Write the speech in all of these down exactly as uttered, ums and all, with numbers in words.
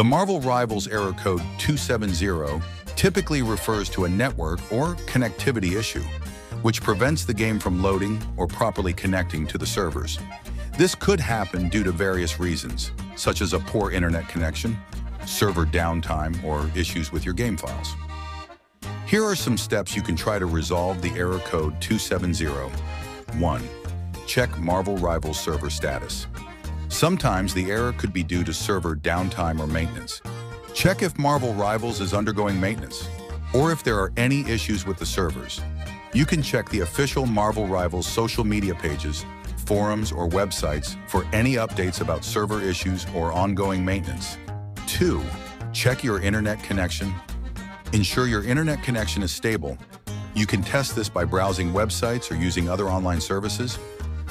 The Marvel Rivals error code two seven zero typically refers to a network or connectivity issue, which prevents the game from loading or properly connecting to the servers. This could happen due to various reasons, such as a poor internet connection, server downtime, or issues with your game files. Here are some steps you can try to resolve the error code two seven zero. one. Check Marvel Rivals server status. Sometimes the error could be due to server downtime or maintenance. Check if Marvel Rivals is undergoing maintenance, or if there are any issues with the servers. You can check the official Marvel Rivals social media pages, forums, or websites for any updates about server issues or ongoing maintenance. two. Check your internet connection. Ensure your internet connection is stable. You can test this by browsing websites or using other online services.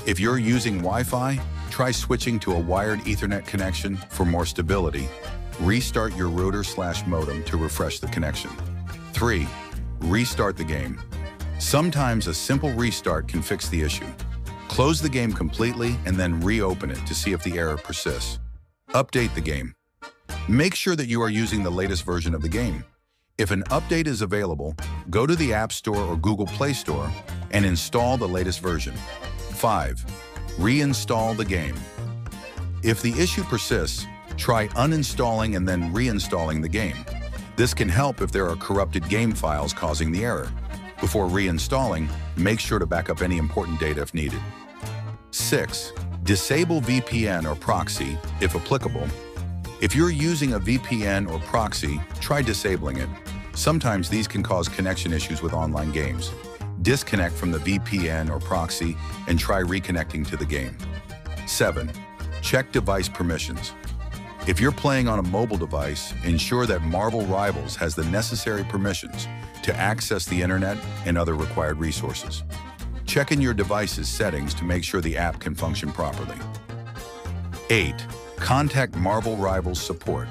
If you're using Wi-Fi, try switching to a wired Ethernet connection for more stability. Restart your router slash modem to refresh the connection. three. Restart the game. Sometimes a simple restart can fix the issue. Close the game completely and then reopen it to see if the error persists. Update the game. Make sure that you are using the latest version of the game. If an update is available, go to the App Store or Google Play Store and install the latest version. five. Reinstall the game. If the issue persists, try uninstalling and then reinstalling the game. This can help if there are corrupted game files causing the error. Before reinstalling, make sure to back up any important data if needed. six. Disable V P N or proxy, if applicable. If you're using a V P N or proxy, try disabling it. Sometimes these can cause connection issues with online games. Disconnect from the V P N or proxy and try reconnecting to the game. seven. Check device permissions. If you're playing on a mobile device, ensure that Marvel Rivals has the necessary permissions to access the internet and other required resources. Check in your device's settings to make sure the app can function properly. eight. Contact Marvel Rivals support.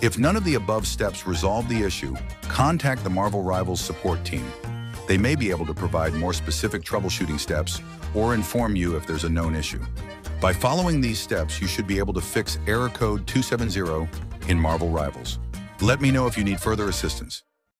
If none of the above steps resolve the issue, contact the Marvel Rivals support team. They may be able to provide more specific troubleshooting steps or inform you if there's a known issue. By following these steps, you should be able to fix error code two seven zero in Marvel Rivals. Let me know if you need further assistance.